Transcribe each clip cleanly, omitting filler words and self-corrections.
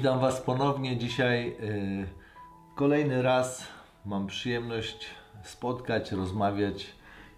Witam Was ponownie. Dzisiaj kolejny raz mam przyjemność spotkać, rozmawiać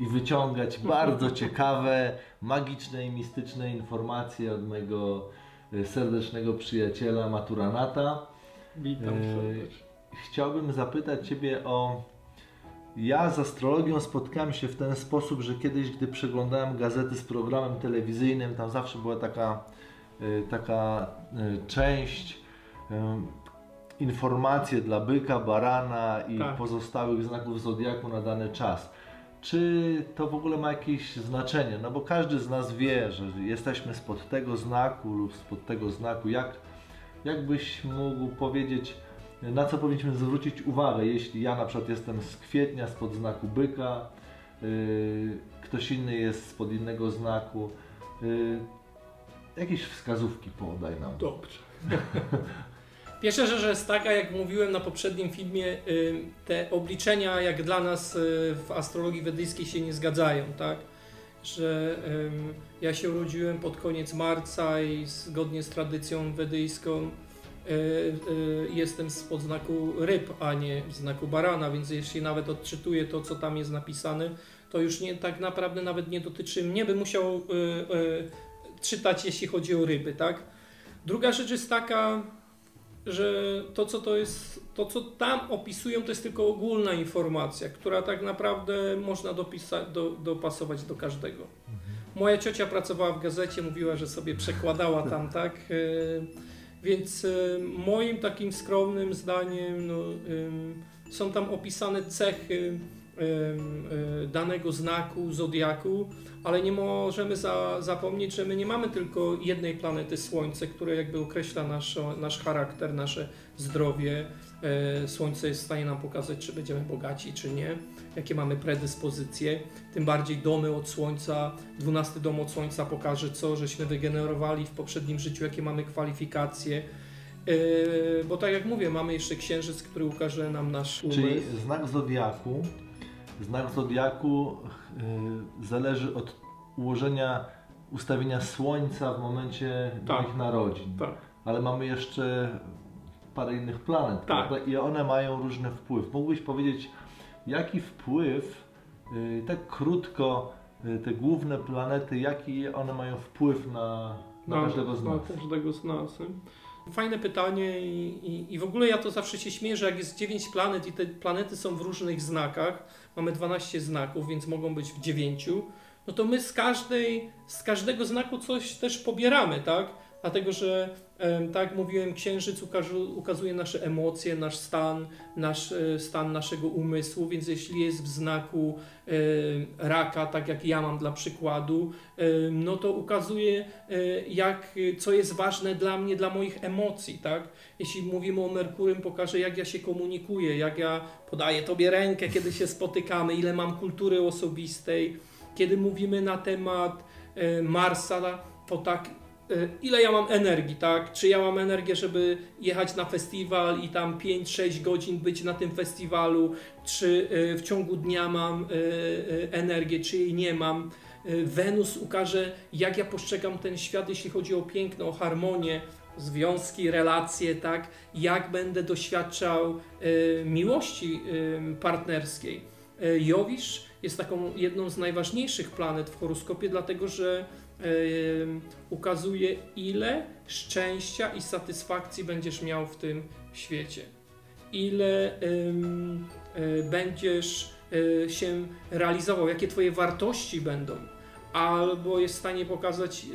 i wyciągać bardzo ciekawe, magiczne i mistyczne informacje od mojego serdecznego przyjaciela Maturanata. Witam serdecznie. Chciałbym zapytać Ciebie o... Ja z astrologią spotkałem się w ten sposób, że kiedyś, gdy przeglądałem gazety z programem telewizyjnym, tam zawsze była taka część informacje dla byka, barana i pozostałych znaków zodiaku na dany czas. Czy to w ogóle ma jakieś znaczenie? No bo każdy z nas wie, że jesteśmy spod tego znaku lub spod tego znaku. Jak byś mógł powiedzieć, na co powinniśmy zwrócić uwagę, jeśli ja na przykład jestem z kwietnia, spod znaku byka, ktoś inny jest spod innego znaku. Jakieś wskazówki podaj nam. Dobrze. Pierwsza rzecz jest taka, jak mówiłem na poprzednim filmie, te obliczenia jak dla nas w astrologii wedyjskiej się nie zgadzają, tak? Że ja się urodziłem pod koniec marca i zgodnie z tradycją wedyjską jestem spod znaku ryb, a nie znaku barana, więc jeśli nawet odczytuję to, co tam jest napisane, to już nie, tak naprawdę nawet nie dotyczy mnie, by musiał czytać, jeśli chodzi o ryby, tak? Druga rzecz jest taka, że to, co tam opisują, to jest tylko ogólna informacja, która tak naprawdę można dopasować do każdego. Moja ciocia pracowała w gazecie, mówiła, że sobie przekładała tam, tak? Więc moim takim skromnym zdaniem no, są tam opisane cechy danego znaku, zodiaku, ale nie możemy zapomnieć, że my nie mamy tylko jednej planety Słońce, które jakby określa nasz charakter, nasze zdrowie. Słońce jest w stanie nam pokazać, czy będziemy bogaci, czy nie, jakie mamy predyspozycje. Tym bardziej domy od Słońca, 12 dom od Słońca pokaże, co żeśmy wygenerowali w poprzednim życiu, jakie mamy kwalifikacje. Bo tak jak mówię, mamy jeszcze Księżyc, który ukaże nam nasz umysł. Czyli znak Zodiaku zależy od ułożenia, ustawienia Słońca w momencie ich narodzin. Tak. Ale mamy jeszcze parę innych planet, tak, i one mają różny wpływ. Mógłbyś powiedzieć, jaki wpływ, tak krótko, te główne planety, jaki one mają wpływ na każdego z nas? Na każdego z nas. Fajne pytanie i w ogóle ja to zawsze się śmieję, że jak jest 9 planet i te planety są w różnych znakach, mamy 12 znaków, więc mogą być w 9, no to my z każdego znaku coś też pobieramy, tak? Dlatego, że tak jak mówiłem, Księżyc ukazuje nasze emocje, nasz stan, stan naszego umysłu, więc jeśli jest w znaku raka, tak jak ja mam dla przykładu, no to ukazuje, co jest ważne dla mnie, dla moich emocji, tak? Jeśli mówimy o Merkurym, pokaże, jak ja się komunikuję, jak ja podaję Tobie rękę, kiedy się spotykamy, ile mam kultury osobistej. Kiedy mówimy na temat Marsa, to tak, ile ja mam energii, tak? Czy ja mam energię, żeby jechać na festiwal i tam 5-6 godzin być na tym festiwalu, czy w ciągu dnia mam energię, czy jej nie mam. Wenus ukaże, jak ja postrzegam ten świat, jeśli chodzi o piękno, o harmonię, związki, relacje, tak? Jak będę doświadczał miłości partnerskiej. Jowisz jest taką jedną z najważniejszych planet w horoskopie, dlatego że ukazuje, ile szczęścia i satysfakcji będziesz miał w tym świecie. Ile będziesz się realizował, jakie Twoje wartości będą, albo jest w stanie pokazać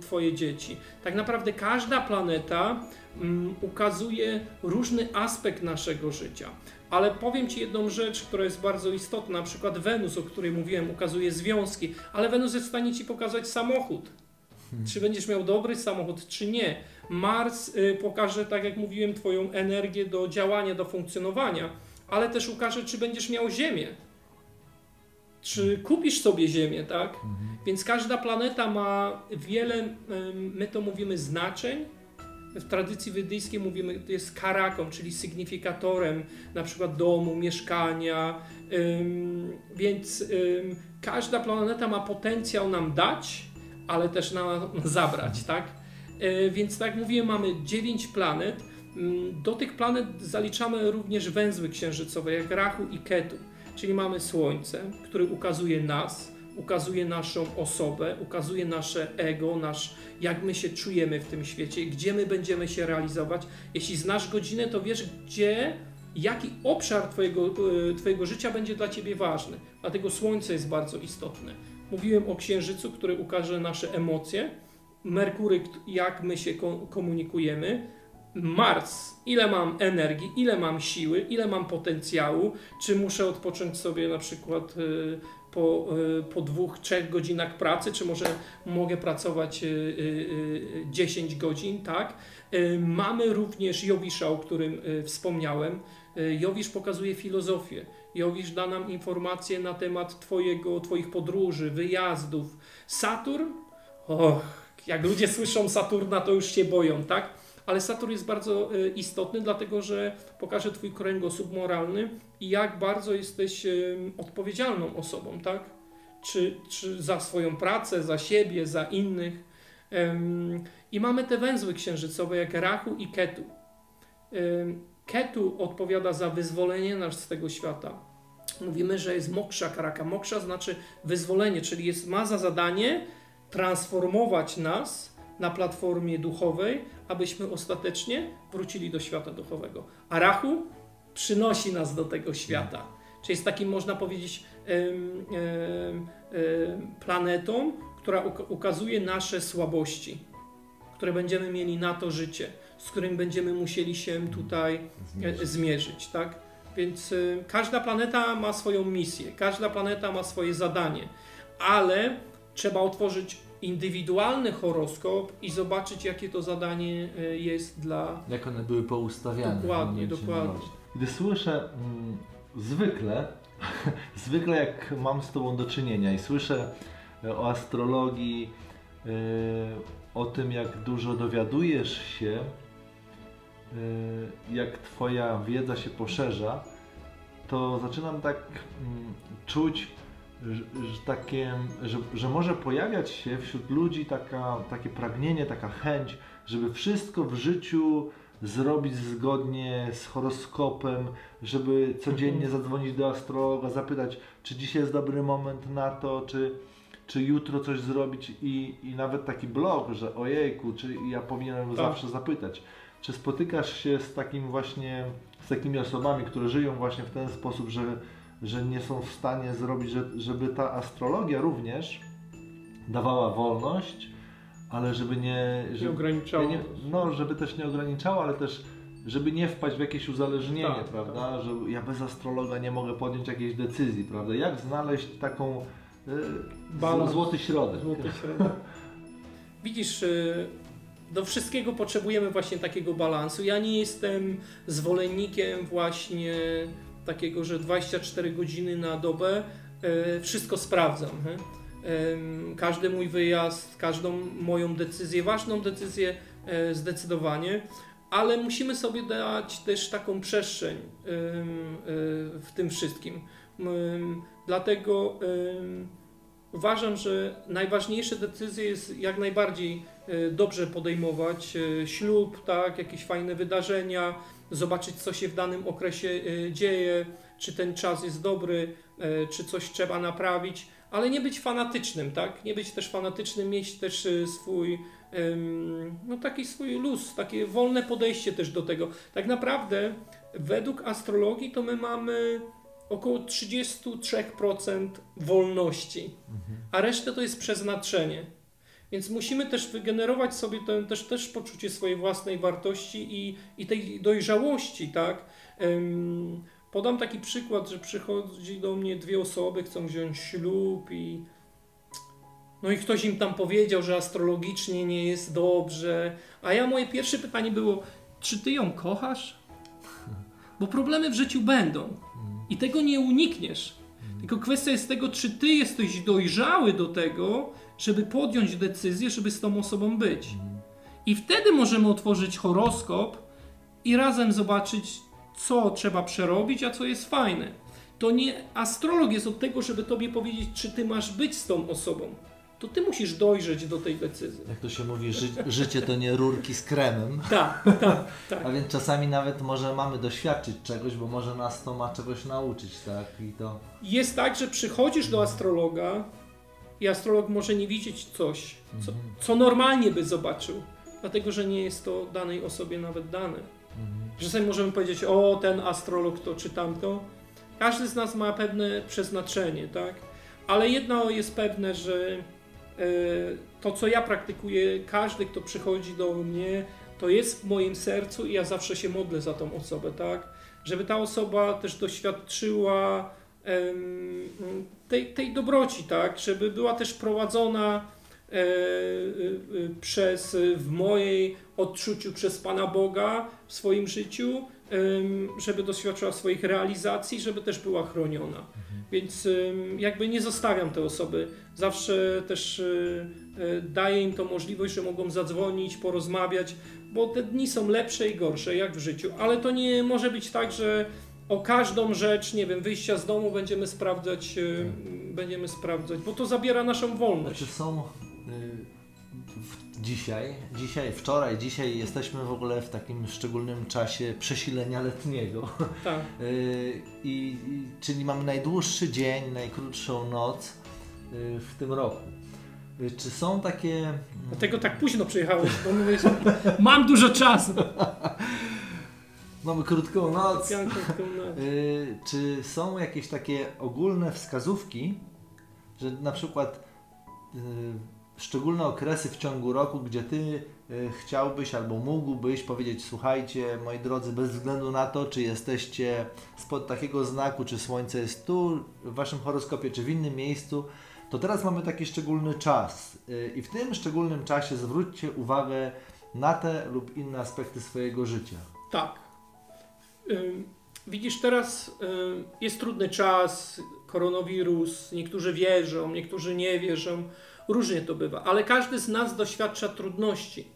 Twoje dzieci. Tak naprawdę każda planeta ukazuje różny aspekt naszego życia. Ale powiem Ci jedną rzecz, która jest bardzo istotna, na przykład Wenus, o której mówiłem, ukazuje związki, ale Wenus jest w stanie Ci pokazać samochód. Czy będziesz miał dobry samochód, czy nie. Mars pokaże, tak jak mówiłem, Twoją energię do działania, do funkcjonowania, ale też ukaże, czy będziesz miał Ziemię. Czy kupisz sobie Ziemię, tak? Więc każda planeta ma wiele, my to mówimy, znaczeń. W tradycji wedyjskiej mówimy, to jest karaką, czyli sygnifikatorem na przykład domu, mieszkania, więc każda planeta ma potencjał nam dać, ale też nam zabrać, tak? Więc tak jak mówiłem, mamy 9 planet. Do tych planet zaliczamy również węzły księżycowe, jak Rahu i Ketu. Czyli mamy Słońce, które ukazuje nas, ukazuje naszą osobę, ukazuje nasze ego, jak my się czujemy w tym świecie, gdzie my będziemy się realizować. Jeśli znasz godzinę, to wiesz, jaki obszar twojego życia będzie dla ciebie ważny. Dlatego Słońce jest bardzo istotne. Mówiłem o Księżycu, który ukaże nasze emocje, Merkury, jak my się komunikujemy, Mars, ile mam energii, ile mam siły, ile mam potencjału, czy muszę odpocząć sobie na przykład po 2-3 godzinach pracy, czy może mogę pracować 10 godzin, tak? Mamy również Jowisza, o którym wspomniałem. Jowisz pokazuje filozofię. Jowisz da nam informacje na temat twoich podróży, wyjazdów. Saturn? Och, jak ludzie słyszą Saturna, to już się boją, tak? Ale Saturn jest bardzo istotny, dlatego że pokaże twój kręgosłup moralny i jak bardzo jesteś odpowiedzialną osobą, tak? Czy za swoją pracę, za siebie, za innych. I mamy te węzły księżycowe jak Rahu i Ketu. Ketu odpowiada za wyzwolenie nas z tego świata. Mówimy, że jest moksha karaka. Moksha znaczy wyzwolenie, czyli ma za zadanie transformować nas na platformie duchowej, abyśmy ostatecznie wrócili do świata duchowego. A Rahu przynosi nas do tego świata. Czyli jest takim, można powiedzieć, planetą, która ukazuje nasze słabości, które będziemy mieli na to życie, z którym będziemy musieli się tutaj zmierzyć. Tak? Więc każda planeta ma swoją misję, każda planeta ma swoje zadanie, ale trzeba otworzyć indywidualny horoskop i zobaczyć, jakie to zadanie jest dla... Jak one były poustawiane. Dokładnie, dokładnie. Gdy słyszę, zwykle jak mam z Tobą do czynienia i słyszę o astrologii, o tym, jak dużo dowiadujesz się, jak Twoja wiedza się poszerza, to zaczynam tak czuć, że może pojawiać się wśród ludzi takie pragnienie, taka chęć, żeby wszystko w życiu zrobić zgodnie z horoskopem, żeby codziennie zadzwonić do astrologa, zapytać, czy dzisiaj jest dobry moment na to, czy jutro coś zrobić i nawet taki blok, że ojejku, czy ja powinienem zawsze zapytać. Czy spotykasz się z takimi osobami, które żyją właśnie w ten sposób, że nie są w stanie zrobić, żeby ta astrologia również dawała wolność, ale żeby nie ograniczała. Żeby też nie ograniczała, ale też żeby nie wpaść w jakieś uzależnienie, prawda? Tak. Że ja bez astrologa nie mogę podjąć jakiejś decyzji, prawda? Jak znaleźć taką złoty środek? Widzisz, do wszystkiego potrzebujemy właśnie takiego balansu. Ja nie jestem zwolennikiem właśnie takiego, że 24 godziny na dobę wszystko sprawdzam. Każdy mój wyjazd, każdą moją decyzję, ważną decyzję zdecydowanie, ale musimy sobie dać też taką przestrzeń w tym wszystkim. Dlatego uważam, że najważniejsze decyzje jest jak najbardziej dobrze podejmować. Ślub, tak, jakieś fajne wydarzenia, zobaczyć, co się w danym okresie dzieje, czy ten czas jest dobry, czy coś trzeba naprawić, ale nie być fanatycznym, tak? Nie być też fanatycznym, mieć też swój, taki swój luz, takie wolne podejście też do tego. Tak naprawdę według astrologii to my mamy około 33% wolności, a resztę to jest przeznaczenie. Więc musimy też wygenerować sobie też poczucie swojej własnej wartości i tej dojrzałości, tak? Podam taki przykład, że przychodzi do mnie 2 osoby, chcą wziąć ślub i ktoś im tam powiedział, że astrologicznie nie jest dobrze. A moje pierwsze pytanie było, czy ty ją kochasz? Bo problemy w życiu będą i tego nie unikniesz. Tylko kwestia jest tego, czy ty jesteś dojrzały do tego, żeby podjąć decyzję, żeby z tą osobą być. I wtedy możemy otworzyć horoskop i razem zobaczyć, co trzeba przerobić, a co jest fajne. To nie astrolog jest od tego, żeby tobie powiedzieć, czy ty masz być z tą osobą. to ty musisz dojrzeć do tej decyzji. Jak to się mówi, życie to nie rurki z kremem. Tak, tak, tak. A więc czasami nawet może mamy doświadczyć czegoś, bo może nas to ma czegoś nauczyć, tak? I to... Jest tak, że przychodzisz do astrologa i astrolog może nie widzieć coś, co normalnie by zobaczył, dlatego że nie jest to danej osobie nawet dane. Czasami możemy powiedzieć, o, ten astrolog to czy tamto. Każdy z nas ma pewne przeznaczenie, tak? Ale jedno jest pewne, że to, co ja praktykuję, każdy, kto przychodzi do mnie, to jest w moim sercu i ja zawsze się modlę za tą osobę, tak? Żeby ta osoba też doświadczyła tej dobroci, tak? Żeby była też prowadzona przez, w mojej odczuciu, przez Pana Boga w swoim życiu, żeby doświadczyła swoich realizacji, żeby też była chroniona. Więc jakby nie zostawiam te osoby. Zawsze też daję im tą możliwość, że mogą zadzwonić, porozmawiać, bo te dni są lepsze i gorsze, jak w życiu. Ale to nie może być tak, że o każdą rzecz, nie wiem, wyjścia z domu będziemy sprawdzać, bo to zabiera naszą wolność. Znaczy są... Dzisiaj jesteśmy w ogóle w takim szczególnym czasie przesilenia letniego. Tak. Czyli mamy najdłuższy dzień, najkrótszą noc w tym roku. Czy są takie... Dlatego tak późno przyjechałeś, bo mówię, że mam dużo czasu. Mamy krótką noc. Czy są jakieś takie ogólne wskazówki, że na przykład szczególne okresy w ciągu roku, gdzie ty chciałbyś albo mógłbyś powiedzieć, słuchajcie, moi drodzy, bez względu na to, czy jesteście spod takiego znaku, czy słońce jest tu, w waszym horoskopie, czy w innym miejscu, to teraz mamy taki szczególny czas i w tym szczególnym czasie zwróćcie uwagę na te lub inne aspekty swojego życia. Tak. Widzisz, teraz jest trudny czas, koronawirus, niektórzy wierzą, niektórzy nie wierzą. Różnie to bywa, ale każdy z nas doświadcza trudności.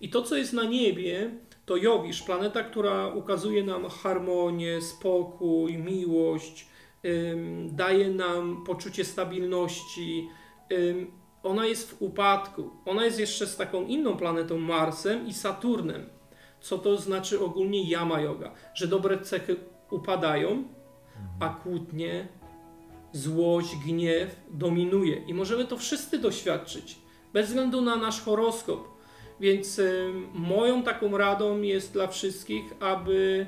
I to, co jest na niebie, to Jowisz, planeta, która ukazuje nam harmonię, spokój, miłość, daje nam poczucie stabilności. Ona jest w upadku. Ona jest jeszcze z taką inną planetą, Marsem i Saturnem. Co to znaczy ogólnie Yama Yoga? Że dobre cechy upadają, a kłótnie, złość, gniew dominuje i możemy to wszyscy doświadczyć, bez względu na nasz horoskop. Więc moją taką radą jest dla wszystkich, aby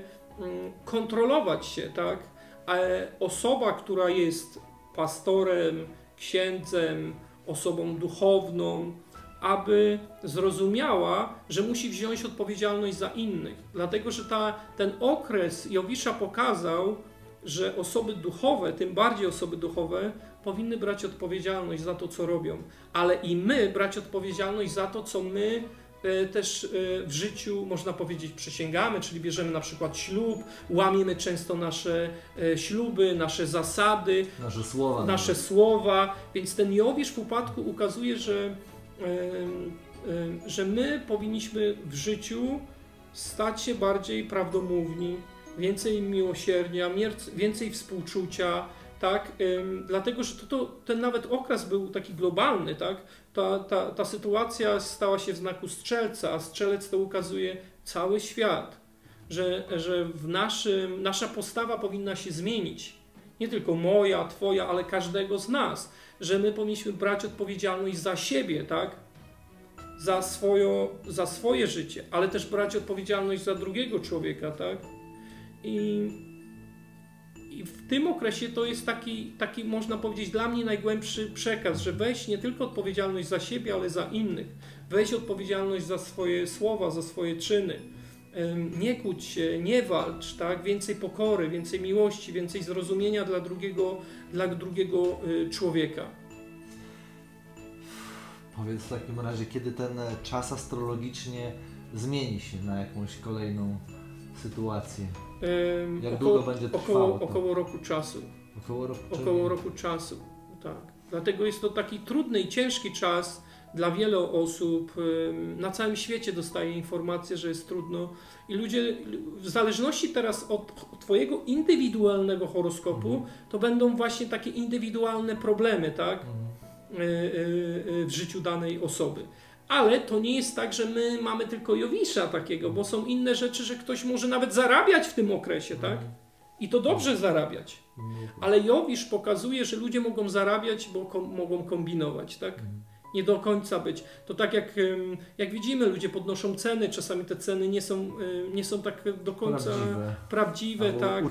kontrolować się, tak? Ale osoba, która jest pastorem, księdzem, osobą duchowną, aby zrozumiała, że musi wziąć odpowiedzialność za innych. Dlatego, że ten okres Jowisza pokazał, że osoby duchowe, tym bardziej osoby duchowe, powinny brać odpowiedzialność za to, co robią, ale i my brać odpowiedzialność za to, co my też w życiu, można powiedzieć, przysięgamy, czyli bierzemy na przykład ślub, łamiemy często nasze śluby, nasze zasady, nasze słowa. Więc ten Jowisz w upadku ukazuje, że my powinniśmy w życiu stać się bardziej prawdomówni, więcej miłosierdzia, więcej współczucia, tak? Dlatego, że ten nawet okres był taki globalny, tak? Ta sytuacja stała się w znaku Strzelca, a Strzelec to ukazuje cały świat, że nasza postawa powinna się zmienić. Nie tylko moja, twoja, ale każdego z nas, że my powinniśmy brać odpowiedzialność za siebie, tak? Za swoje życie, ale też brać odpowiedzialność za drugiego człowieka, tak? I w tym okresie to jest taki, można powiedzieć, dla mnie najgłębszy przekaz, że weź nie tylko odpowiedzialność za siebie, ale za innych. Weź odpowiedzialność za swoje słowa, za swoje czyny. Nie kłóć się, nie walcz, tak? Więcej pokory, więcej miłości, więcej zrozumienia dla drugiego człowieka. Powiedz w takim razie, kiedy ten czas astrologicznie zmieni się na jakąś kolejną sytuację? Jak długo będzie trwało? Około roku czasu. Około roku czasu, tak. Dlatego jest to taki trudny i ciężki czas dla wielu osób. Na całym świecie dostaję informacje, że jest trudno. I ludzie, w zależności teraz od twojego indywidualnego horoskopu, to będą właśnie takie indywidualne problemy, tak? w życiu danej osoby. Ale to nie jest tak, że my mamy tylko Jowisza takiego, bo są inne rzeczy, że ktoś może nawet zarabiać w tym okresie, tak? I to dobrze zarabiać. Ale Jowisz pokazuje, że ludzie mogą zarabiać, bo mogą kombinować, tak? Nie do końca być. To tak jak widzimy, ludzie podnoszą ceny, czasami te ceny nie są tak do końca prawdziwe tak?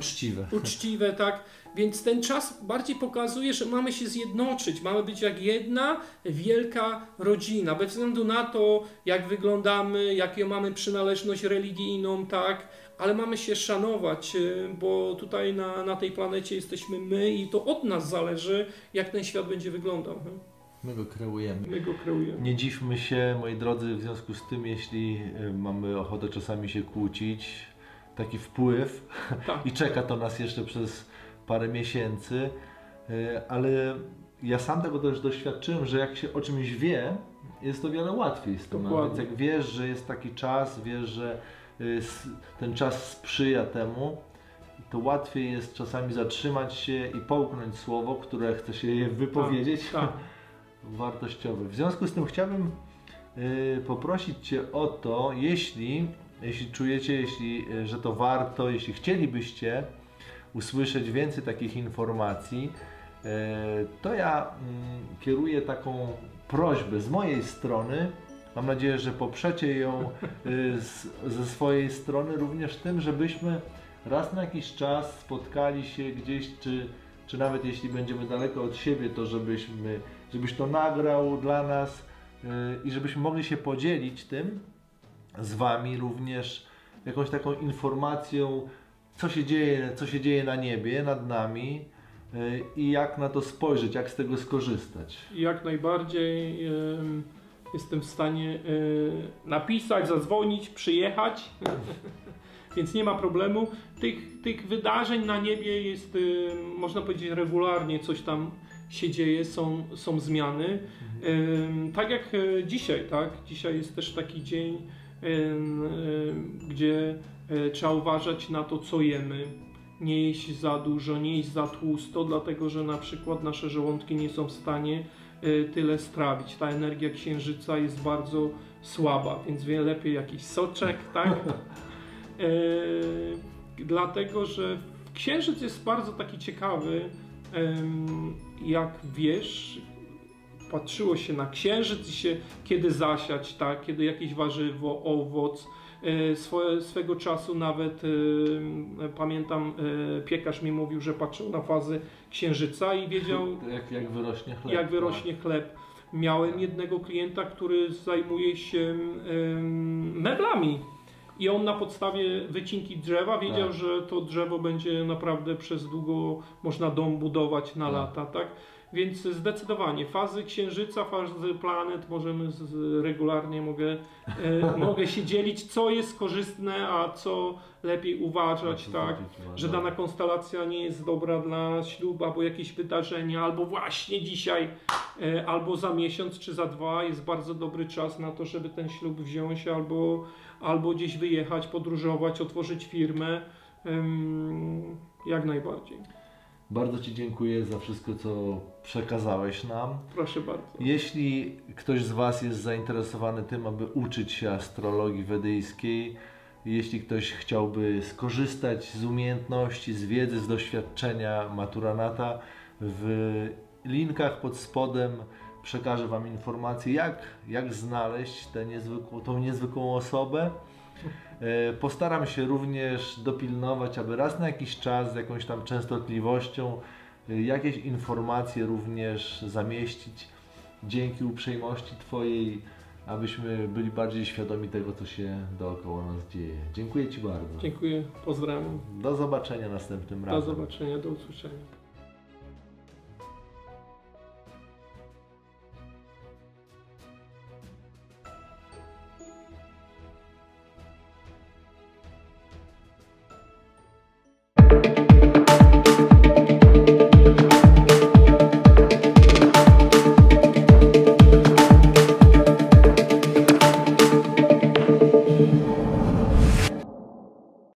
Uczciwe, tak. Więc ten czas bardziej pokazuje, że mamy się zjednoczyć, mamy być jak jedna wielka rodzina, bez względu na to, jak wyglądamy, jaką mamy przynależność religijną, tak, ale mamy się szanować, bo tutaj na tej planecie jesteśmy my i to od nas zależy, jak ten świat będzie wyglądał. My go kreujemy. Nie dziwmy się, moi drodzy, w związku z tym, jeśli mamy ochotę czasami się kłócić, taki wpływ tak. I czeka to nas jeszcze przez parę miesięcy, ale ja sam tego też doświadczyłem, że jak się o czymś wie, jest to wiele łatwiej z tym. Więc jak wiesz, że jest taki czas, wiesz, że ten czas sprzyja temu, to łatwiej jest czasami zatrzymać się i połknąć słowo, które chce się wypowiedzieć. Tak. Wartościowy. W związku z tym chciałbym poprosić Cię o to, jeśli czujecie, że to warto, jeśli chcielibyście usłyszeć więcej takich informacji, to ja kieruję taką prośbę z mojej strony. Mam nadzieję, że poprzecie ją ze swojej strony również tym, żebyśmy raz na jakiś czas spotkali się gdzieś, czy nawet jeśli będziemy daleko od siebie, to żebyś to nagrał dla nas i żebyśmy mogli się podzielić tym z Wami również jakąś taką informacją, co się dzieje na niebie, nad nami i jak na to spojrzeć, jak z tego skorzystać. Jak najbardziej jestem w stanie napisać, zadzwonić, przyjechać. Więc nie ma problemu. Tych wydarzeń na niebie jest, można powiedzieć, regularnie coś tam się dzieje, są zmiany. Tak jak dzisiaj, tak? Dzisiaj jest też taki dzień, gdzie trzeba uważać na to, co jemy. Nie jeść za dużo, nie jeść za tłusto, dlatego że na przykład nasze żołądki nie są w stanie tyle strawić. Ta energia księżyca jest bardzo słaba, więc lepiej jakiś soczek, tak? Dlatego, że księżyc jest bardzo taki ciekawy, jak wiesz, patrzyło się na księżyc i się kiedy zasiać, tak? Kiedy jakieś warzywo, owoc, swego czasu nawet pamiętam, piekarz mi mówił, że patrzył na fazy księżyca i wiedział jak wyrośnie chleb. Jak wyrośnie chleb. Miałem jednego klienta, który zajmuje się meblami. I on na podstawie wycinki drzewa wiedział, że to drzewo będzie naprawdę przez długo można dom budować na lata, tak? Więc zdecydowanie fazy księżyca, fazy planet możemy regularnie mogę się dzielić, co jest korzystne, a co lepiej uważać, tak? Że dana konstelacja nie jest dobra dla ślubu, albo jakieś wydarzenia, albo właśnie dzisiaj, albo za miesiąc czy za dwa jest bardzo dobry czas na to, żeby ten ślub wziąć, albo gdzieś wyjechać, podróżować, otworzyć firmę, jak najbardziej. Bardzo Ci dziękuję za wszystko, co przekazałeś nam. Proszę bardzo. Jeśli ktoś z Was jest zainteresowany tym, aby uczyć się astrologii wedyjskiej, jeśli ktoś chciałby skorzystać z umiejętności, z wiedzy, z doświadczenia Maturanata, w linkach pod spodem przekażę Wam informacje, jak znaleźć tą niezwykłą osobę. Postaram się również dopilnować, aby raz na jakiś czas z jakąś tam częstotliwością jakieś informacje również zamieścić dzięki uprzejmości Twojej, abyśmy byli bardziej świadomi tego, co się dookoła nas dzieje. Dziękuję Ci bardzo. Dziękuję, pozdrawiam. Do zobaczenia następnym razem. Do zobaczenia, do usłyszenia.